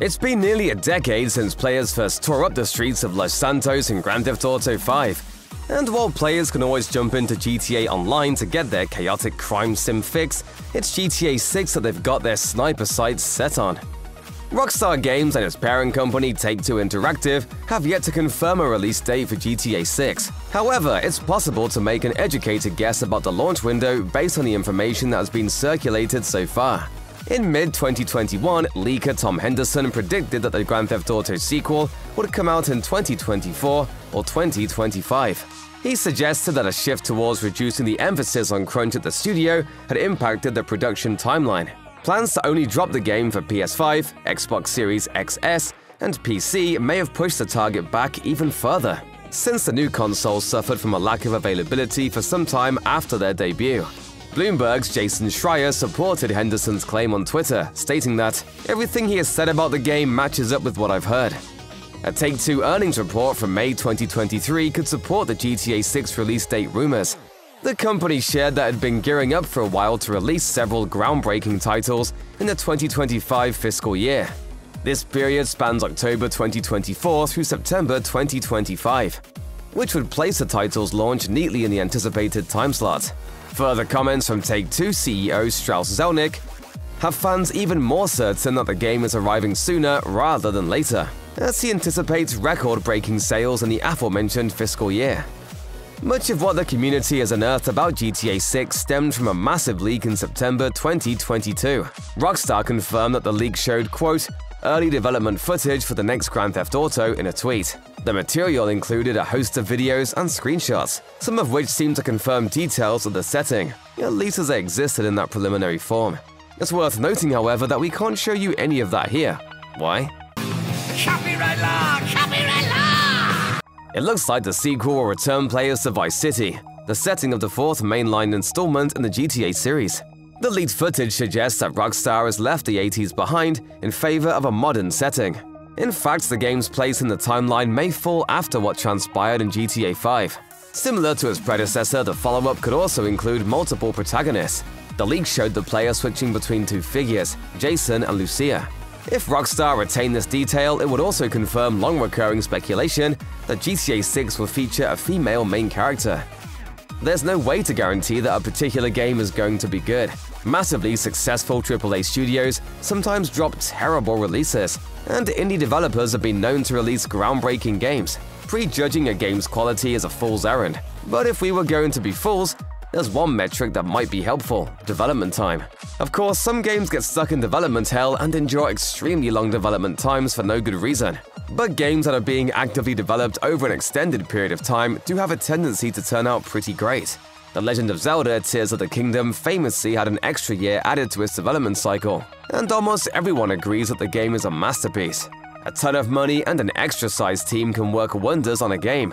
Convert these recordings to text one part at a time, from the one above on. It's been nearly a decade since players first tore up the streets of Los Santos in Grand Theft Auto V, and while players can always jump into GTA Online to get their chaotic crime sim fix, it's GTA 6 that they've got their sniper sights set on. Rockstar Games and its parent company Take-Two Interactive have yet to confirm a release date for GTA 6. However, it's possible to make an educated guess about the launch window based on the information that has been circulated so far. In mid-2021, leaker Tom Henderson predicted that the Grand Theft Auto sequel would come out in 2024 or 2025. He suggested that a shift towards reducing the emphasis on crunch at the studio had impacted the production timeline. Plans to only drop the game for PS5, Xbox Series XS, and PC may have pushed the target back even further, since the new console suffered from a lack of availability for some time after their debut. Bloomberg's Jason Schreier supported Henderson's claim on Twitter, stating that, "Everything he has said about the game matches up with what I've heard." A Take-Two earnings report from May 2023 could support the GTA 6 release date rumors. The company shared that it had been gearing up for a while to release several groundbreaking titles in the 2025 fiscal year. This period spans October 2024 through September 2025, which would place the title's launch neatly in the anticipated time slot. Further comments from Take-Two CEO Strauss Zelnick have fans even more certain that the game is arriving sooner rather than later, as he anticipates record-breaking sales in the aforementioned fiscal year. Much of what the community has unearthed about GTA 6 stemmed from a massive leak in September 2022. Rockstar confirmed that the leak showed, quote, early development footage for the next Grand Theft Auto in a tweet. The material included a host of videos and screenshots, some of which seemed to confirm details of the setting, at least as they existed in that preliminary form. It's worth noting, however, that we can't show you any of that here. Why? Copyright law! Copyright law! It looks like the sequel will return players to Vice City, the setting of the fourth mainline installment in the GTA series. The leaked footage suggests that Rockstar has left the 80s behind in favor of a modern setting. In fact, the game's place in the timeline may fall after what transpired in GTA 5. Similar to its predecessor, the follow-up could also include multiple protagonists. The leak showed the player switching between two figures, Jason and Lucia. If Rockstar retained this detail, it would also confirm long-recurring speculation that GTA 6 will feature a female main character. There's no way to guarantee that a particular game is going to be good. Massively successful AAA studios sometimes drop terrible releases, and indie developers have been known to release groundbreaking games. Prejudging a game's quality is a fool's errand. But if we were going to be fools, there's one metric that might be helpful: development time. Of course, some games get stuck in development hell and endure extremely long development times for no good reason. But games that are being actively developed over an extended period of time do have a tendency to turn out pretty great. The Legend of Zelda Tears of the Kingdom famously had an extra year added to its development cycle, and almost everyone agrees that the game is a masterpiece. A ton of money and an extra-sized team can work wonders on a game,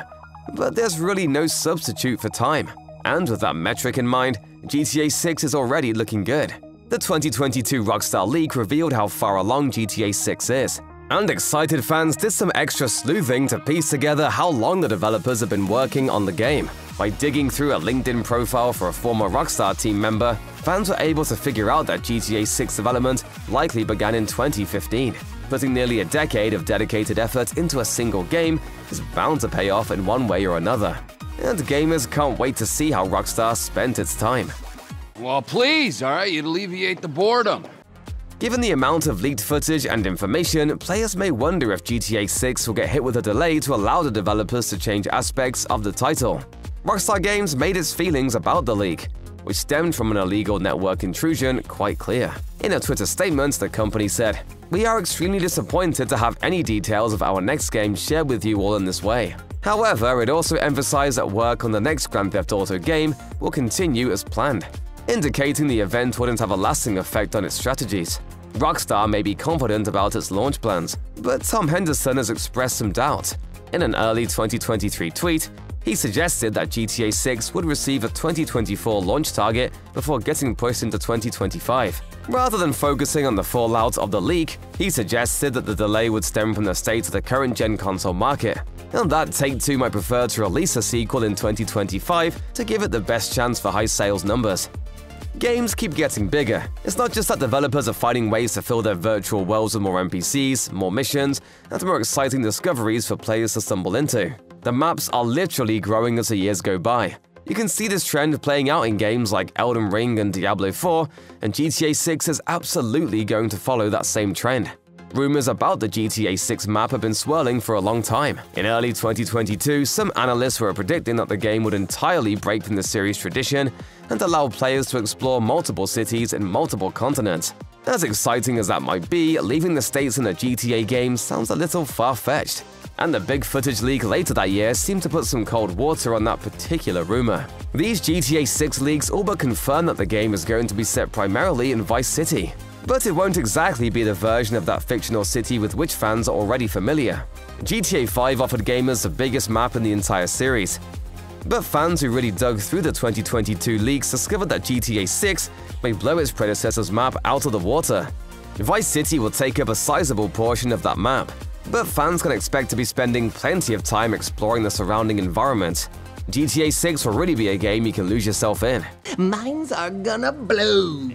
but there's really no substitute for time. And with that metric in mind, GTA 6 is already looking good. The 2022 Rockstar leak revealed how far along GTA 6 is, and excited fans did some extra sleuthing to piece together how long the developers have been working on the game. By digging through a LinkedIn profile for a former Rockstar team member, fans were able to figure out that GTA 6 development likely began in 2015. Putting nearly a decade of dedicated effort into a single game is bound to pay off in one way or another. And gamers can't wait to see how Rockstar spent its time. Well, please, all right? You'd alleviate the boredom. Given the amount of leaked footage and information, players may wonder if GTA 6 will get hit with a delay to allow the developers to change aspects of the title. Rockstar Games made its feelings about the leak, which stemmed from an illegal network intrusion, quite clear. In a Twitter statement, the company said, "We are extremely disappointed to have any details of our next game shared with you all in this way." However, it also emphasized that work on the next Grand Theft Auto game will continue as planned, indicating the event wouldn't have a lasting effect on its strategies. Rockstar may be confident about its launch plans, but Tom Henderson has expressed some doubt. In an early 2023 tweet, he suggested that GTA 6 would receive a 2024 launch target before getting pushed into 2025. Rather than focusing on the fallout of the leak, he suggested that the delay would stem from the state of the current-gen console market, and that Take-Two might prefer to release a sequel in 2025 to give it the best chance for high sales numbers. Games keep getting bigger. It's not just that developers are finding ways to fill their virtual worlds with more NPCs, more missions, and more exciting discoveries for players to stumble into. The maps are literally growing as the years go by. You can see this trend playing out in games like Elden Ring and Diablo 4, and GTA 6 is absolutely going to follow that same trend. Rumors about the GTA 6 map have been swirling for a long time. In early 2022, some analysts were predicting that the game would entirely break from the series' tradition and allow players to explore multiple cities in multiple continents. As exciting as that might be, leaving the States in a GTA game sounds a little far-fetched. And the big footage leak later that year seemed to put some cold water on that particular rumor. These GTA 6 leaks all but confirm that the game is going to be set primarily in Vice City. But it won't exactly be the version of that fictional city with which fans are already familiar. GTA 5 offered gamers the biggest map in the entire series. But fans who really dug through the 2022 leaks discovered that GTA 6 may blow its predecessor's map out of the water. Vice City will take up a sizable portion of that map. But fans can expect to be spending plenty of time exploring the surrounding environment. GTA 6 will really be a game you can lose yourself in. Minds are gonna blow!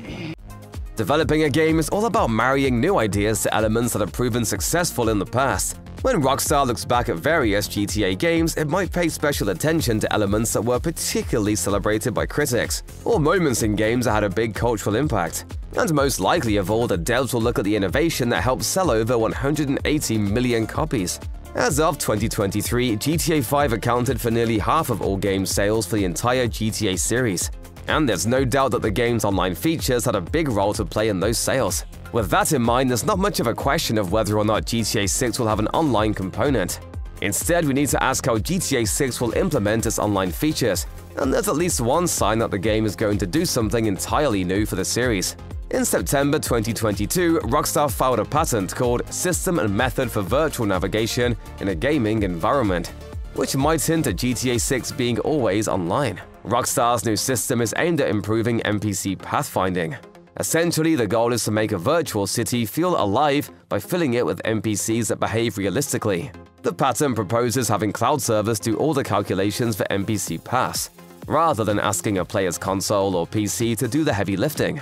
Developing a game is all about marrying new ideas to elements that have proven successful in the past. When Rockstar looks back at various GTA games, it might pay special attention to elements that were particularly celebrated by critics, or moments in games that had a big cultural impact. And most likely of all, the devs will look at the innovation that helped sell over 180 million copies. As of 2023, GTA 5 accounted for nearly half of all game sales for the entire GTA series. And there's no doubt that the game's online features had a big role to play in those sales. With that in mind, there's not much of a question of whether or not GTA 6 will have an online component. Instead, we need to ask how GTA 6 will implement its online features, and there's at least one sign that the game is going to do something entirely new for the series. In September 2022, Rockstar filed a patent called System and Method for Virtual Navigation in a Gaming Environment, which might hint at GTA 6 being always online. Rockstar's new system is aimed at improving NPC pathfinding. Essentially, the goal is to make a virtual city feel alive by filling it with NPCs that behave realistically. The patent proposes having cloud servers do all the calculations for NPC paths, rather than asking a player's console or PC to do the heavy lifting.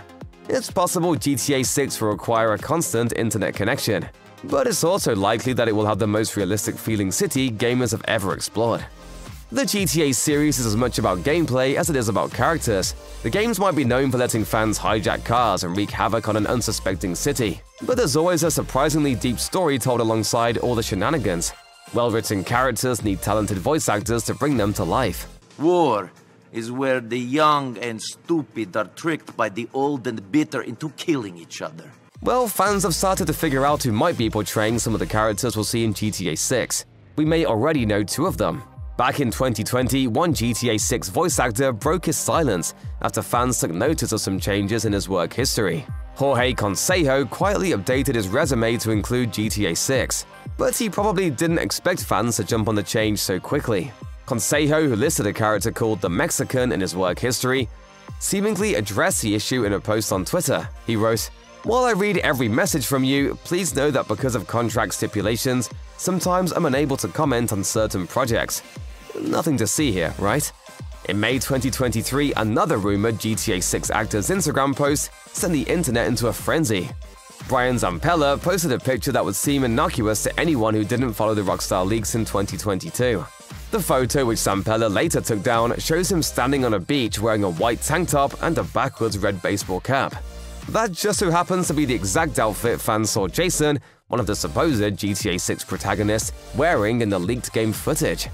It's possible GTA 6 will require a constant internet connection, but it's also likely that it will have the most realistic-feeling city gamers have ever explored. The GTA series is as much about gameplay as it is about characters. The games might be known for letting fans hijack cars and wreak havoc on an unsuspecting city, but there's always a surprisingly deep story told alongside all the shenanigans. Well-written characters need talented voice actors to bring them to life. War is where the young and stupid are tricked by the old and bitter into killing each other. Well, fans have started to figure out who might be portraying some of the characters we'll see in GTA 6. We may already know two of them. Back in 2020, one GTA 6 voice actor broke his silence after fans took notice of some changes in his work history. Jorge Consejo quietly updated his resume to include GTA 6, but he probably didn't expect fans to jump on the change so quickly. Consejo, who listed a character called The Mexican in his work history, seemingly addressed the issue in a post on Twitter. He wrote, "While I read every message from you, please know that because of contract stipulations, sometimes I'm unable to comment on certain projects." Nothing to see here, right? In May 2023, another rumored GTA 6 actor's Instagram post sent the internet into a frenzy. Brian Zampella posted a picture that would seem innocuous to anyone who didn't follow the Rockstar leaks in 2022. The photo, which Zampella later took down, shows him standing on a beach wearing a white tank top and a backwards red baseball cap. That just so happens to be the exact outfit fans saw Jason, one of the supposed GTA 6 protagonists, wearing in the leaked game footage.